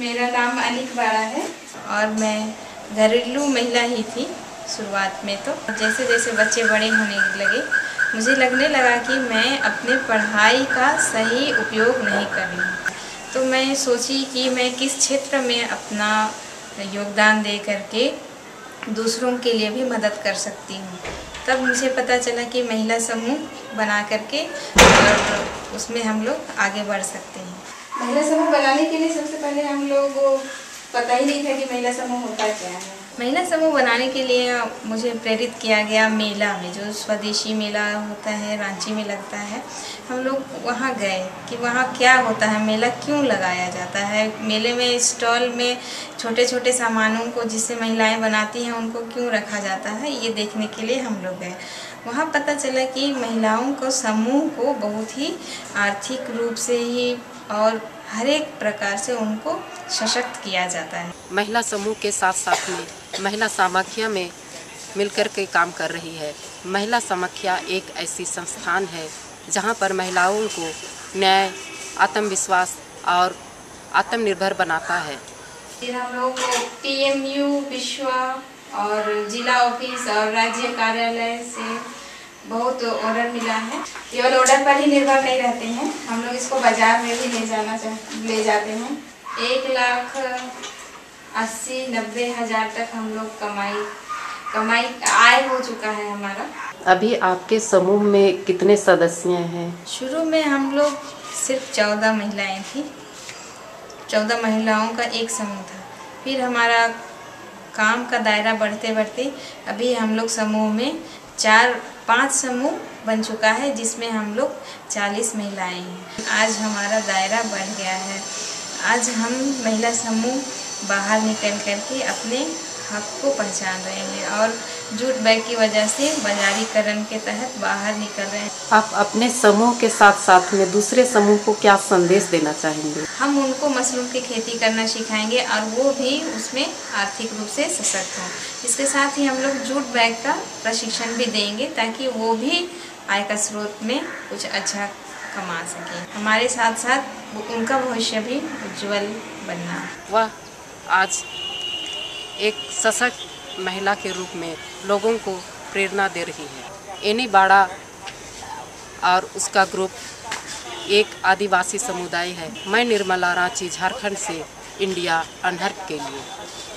मेरा नाम अनिक बाड़ा है और मैं घरेलू महिला ही थी शुरुआत में। तो जैसे जैसे बच्चे बड़े होने लगे मुझे लगने लगा कि मैं अपने पढ़ाई का सही उपयोग नहीं कर रही हूँ। तो मैं सोची कि मैं किस क्षेत्र में अपना योगदान दे करके दूसरों के लिए भी मदद कर सकती हूँ। तब मुझे पता चला कि महिला समूह बना करके और उसमें हम लोग आगे बढ़ सकते हैं। महिला समूह बनाने के लिए सबसे पहले हम लोग पता ही नहीं था कि महिला समूह होता क्या है। महिला समूह बनाने के लिए मुझे प्रेरित किया गया मेला में, जो स्वदेशी मेला होता है रांची में लगता है। हम लोग वहाँ गए कि वहाँ क्या होता है, मेला क्यों लगाया जाता है, मेले में स्टॉल में छोटे छोटे सामानों को जिससे महिलाएं बनाती हैं उनको क्यों रखा जाता है, ये देखने के लिए हम लोग गए। वहाँ पता चला कि महिलाओं को समूह को बहुत ही आर्थिक रूप से ही और हर एक प्रकार से उनको सशक्त किया जाता है। महिला समूह के साथ साथ में महिला समाख्या में मिलकर के काम कर रही है। महिला समाख्या एक ऐसी संस्थान है जहां पर महिलाओं को न्याय, आत्मविश्वास और आत्मनिर्भर बनाता है। फिर हम लोग पीएमयू और जिला ऑफिस और राज्य कार्यालय से बहुत ऑर्डर मिला है। केवल ऑर्डर पर ही निर्भर नहीं रहते हैं, हम लोग इसको बाजार में भी ले जाते हैं। 1,80,90,000 तक हम लोग आय हो चुका है हमारा। अभी आपके समूह में कितने सदस्य हैं? शुरू में हम लोग सिर्फ 14 महिलाएं थी, 14 महिलाओं का एक समूह था। फिर हमारा काम का दायरा बढ़ते बढ़ते अभी हम लोग समूह में 4-5 समूह बन चुका है, जिसमें हम लोग 40 महिलाएं हैं। आज हमारा दायरा बढ़ गया है। आज हम महिला समूह बाहर निकल करके अपने हक को पहचान रहे हैं और जूट बैग की वजह से बाजारीकरण के तहत बाहर निकल रहे हैं। आप अपने समूह के साथ साथ में दूसरे समूह को क्या संदेश देना चाहेंगे? हम उनको मशरूम की खेती करना सिखाएंगे और वो भी उसमें आर्थिक रूप से सशक्त हों। इसके साथ ही हम लोग जूट बैग का प्रशिक्षण भी देंगे ताकि वो भी आय का स्रोत में कुछ अच्छा कमा सकें। हमारे साथ साथ उनका भविष्य भी उज्जवल बनना। वह आज एक सशक्त महिला के रूप में लोगों को प्रेरणा दे रही है। अनिक बाड़ा और उसका ग्रुप एक आदिवासी समुदाय है। मैं निर्मला, रांची, झारखंड से इंडिया अनहर्ट के लिए।